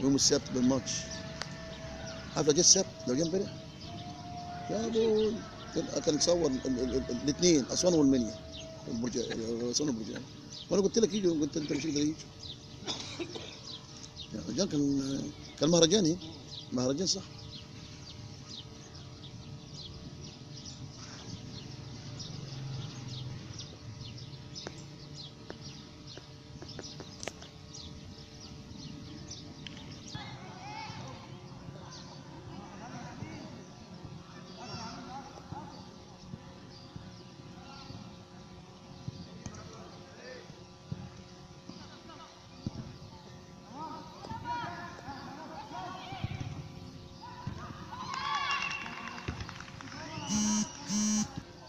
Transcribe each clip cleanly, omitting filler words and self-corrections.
ويوم السبت بالماتش. عارف لو جه السبت، لو جه امبارح يا بوي كان اتصور الاثنين اسوان والمنيا، اسوان والبرجان. وانا قلت لك يجي، قلت انت مش هتقدر يجي. الرجال كان مهرجاني، مهرجان صح.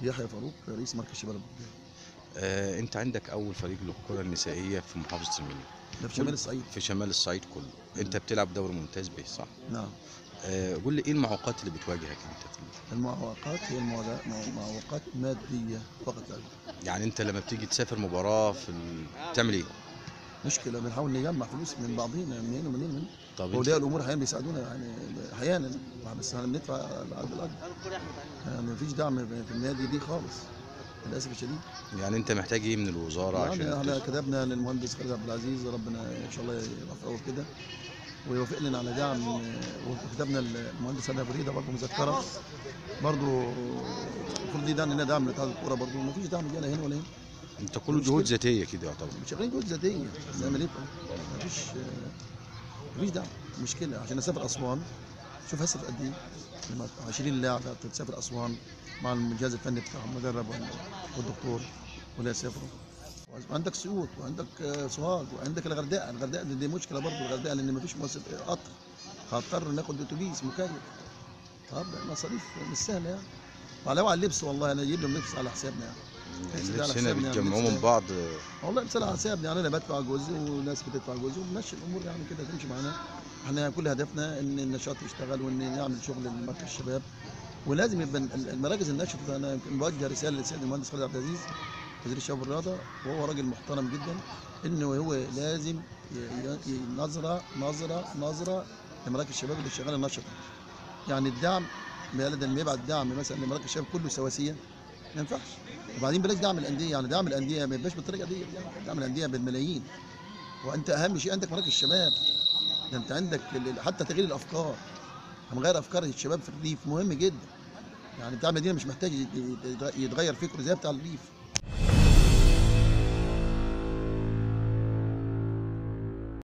يحيى فاروق رئيس مركز شباب البرجان. انت عندك اول فريق للكره النسائيه في محافظه المنيا، ده في شمال الصعيد، في شمال الصعيد كله. انت بتلعب دوري ممتاز به صح؟ نعم. قول لي ايه المعوقات اللي بتواجهك انت؟ المعوقات هي معوقات ماديه فقط. يعني انت لما بتيجي تسافر مباراه بتعمل ايه؟ مشكله بنحاول نجمع فلوس من بعضينا، من هنا ومن هنا. طب اولياء الامور احيانا بيساعدونا، يعني احيانا بس بندفع العدد الاكبر. يعني مفيش دعم في النادي دي خالص للاسف الشديد. يعني انت محتاج ايه من الوزاره؟ يعني عشان احنا كتبنا للمهندس خالد عبد العزيز، ربنا ان شاء الله يوفقه كده ويوافق لنا على دعم. وكتبنا للمهندس هنا فريده برضه مذكره، برضه المفروض دي دعم لنا، دعم لاتحاد الكوره برضه، مفيش دعم جاي لا هنا ولا هنا. انت كله جهود ذاتيه كده يعتبر؟ شغالين جهود ذاتيه زي ما ليكم، مفيش دعم. مشكله عشان اسافر اسوان، شوف هسافر قد ايه؟ 20 لاعب تسافر اسوان مع الجهاز الفني بتاع المدرب والدكتور ولا يسافروا. وعندك سيوط وعندك سوهاج وعندك الغردقه، الغردقه دي مشكله برضه، الغردقه لان مفيش قطر، هضطر ناخد اتوبيس مكيف. طب مصاريف مش سهله يعني. ولو على اللبس والله انا اجيب لهم لبس على حسابنا يعني. اللبس هنا بتجمعوهم من بعض والله، لبس على حسابنا يعني، انا بدفع جزء وناس بتدفع جزء وبنمشي الامور يعني كده تمشي معانا. احنا كل هدفنا ان النشاط يشتغل وان نعمل شغل لمركز الشباب، ولازم يبقى المراكز النشط. انا يمكن بوجه رساله للسيد المهندس خالد عبد العزيز وزير الشباب والرياضه، وهو راجل محترم جدا، انه هو لازم نظره لمراكز الشباب اللي شغاله نشطه. يعني الدعم لما يبعت دعم مثلا لمراكز الشباب كله سواسيه ما ينفعش. وبعدين بلاش دعم الانديه، يعني دعم الانديه ما يبقاش بالطريقه دي، دعم الانديه بالملايين. وانت اهم شيء عندك مراكز الشباب، ده انت عندك حتى تغيير الافكار، هنغير افكار الشباب في الريف مهم جدا. يعني بتاع المدينه مش محتاج يتغير فكره زي بتاع الريف.